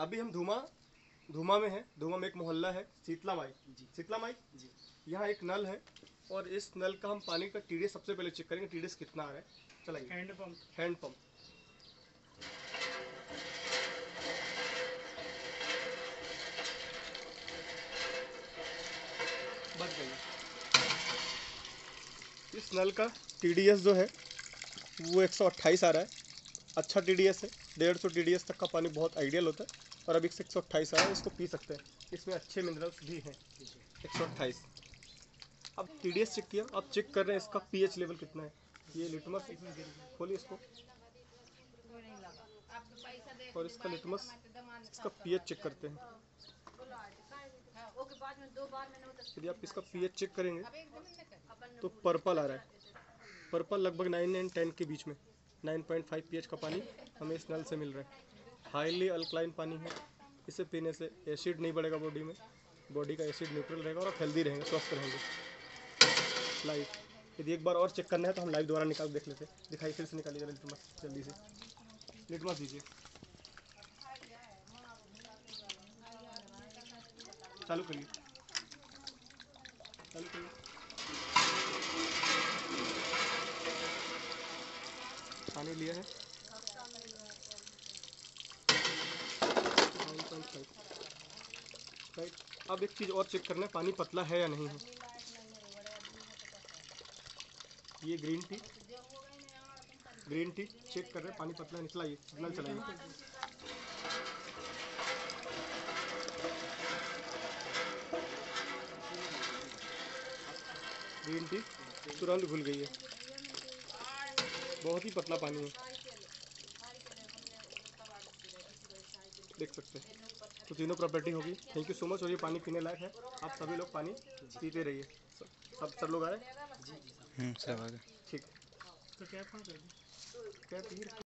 अभी हम धूमा में हैं। धूमा में एक मोहल्ला है शीतला माई जी। यहाँ एक नल है और इस नल का हम पानी का टीडीएस सबसे पहले चेक करेंगे, टीडीएस कितना आ रहा है। चलाइए हैंड पंप। बच गई। इस नल का टीडीएस जो है वो 128 आ रहा है। अच्छा टीडीएस है, 150 TDS तक का पानी बहुत आइडियल होता है। और अभी 128 आया, इसको पी सकते हैं, इसमें अच्छे मिनरल्स भी हैं। 128। अब TDS चेक किया, अब चेक कर रहे हैं इसका पीएच लेवल कितना है। ये लिटमस, खोलिए इसको, और इसका लिटमस, इसका पीएच चेक करते हैं। यदि आप इसका पीएच चेक करेंगे तो पर्पल आ रहा है। पर्पल लगभग 9 और 10 के बीच में, 9.5 pH का पानी हमें इस नल से मिल रहा है। हाईली अल्कलाइन पानी है, इसे पीने से एसिड नहीं बढ़ेगा बॉडी में, बॉडी का एसिड न्यूट्रल रहेगा और आप हेल्दी रहेंगे, स्वस्थ रहेंगे। लाइव यदि एक बार और चेक करना है तो हम लाइव दोबारा निकाल देख लेते हैं। दिखाई फिर से निकालिए जल्दी से, लिटमस दीजिए, चालू करिए पानी लिया है। अब एक चीज और चेक करना है, पानी पतला है या नहीं है। ये ग्रीन टी चेक कर रहे हैं, पानी पतला है। निकलाइए, नल चलाइए, ग्रीन टी तुरंत घुल गई है, बहुत ही पतला पानी है। देख सकते हैं तो तीनों प्रॉपर्टी होगी। Thank you so much. और ये पानी पीने लायक है, आप सभी लोग पानी पीते रहिए। सब लोग आए, सब आ गए, ठीक है। तो क्या